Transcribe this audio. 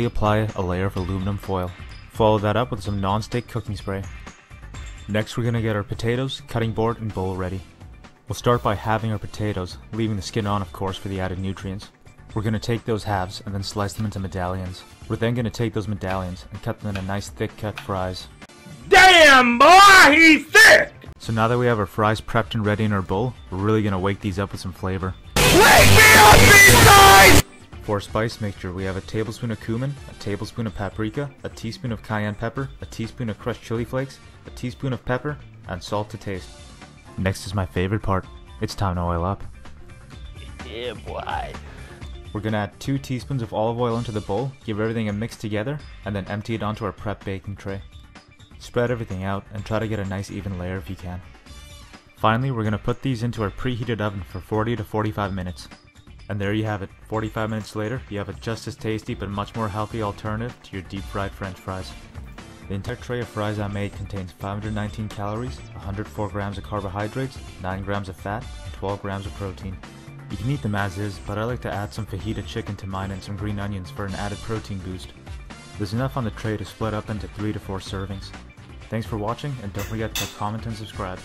Quickly apply a layer of aluminum foil. Follow that up with some non-stick cooking spray. Next, we're going to get our potatoes, cutting board, and bowl ready. We'll start by halving our potatoes, leaving the skin on of course for the added nutrients. We're going to take those halves and then slice them into medallions. We're then going to take those medallions and cut them into nice thick cut fries. Damn boy, he's thick! So now that we have our fries prepped and ready in our bowl, we're really going to wake these up with some flavor. Wake me up these guys! For our spice mixture, we have a tablespoon of cumin, a tablespoon of paprika, a teaspoon of cayenne pepper, a teaspoon of crushed chili flakes, a teaspoon of pepper, and salt to taste. Next is my favorite part. It's time to oil up. Yeah, boy. We're gonna add 2 teaspoons of olive oil into the bowl, give everything a mix together, and then empty it onto our prep baking tray. Spread everything out and try to get a nice even layer if you can. Finally, we're gonna put these into our preheated oven for 40 to 45 minutes. And there you have it. 45 minutes later, you have a just as tasty but much more healthy alternative to your deep fried French fries. The entire tray of fries I made contains 519 calories, 104 grams of carbohydrates, 9 grams of fat, and 12 grams of protein. You can eat them as is, but I like to add some fajita chicken to mine and some green onions for an added protein boost. There's enough on the tray to split up into 3 to 4 servings. Thanks for watching, and don't forget to comment and subscribe.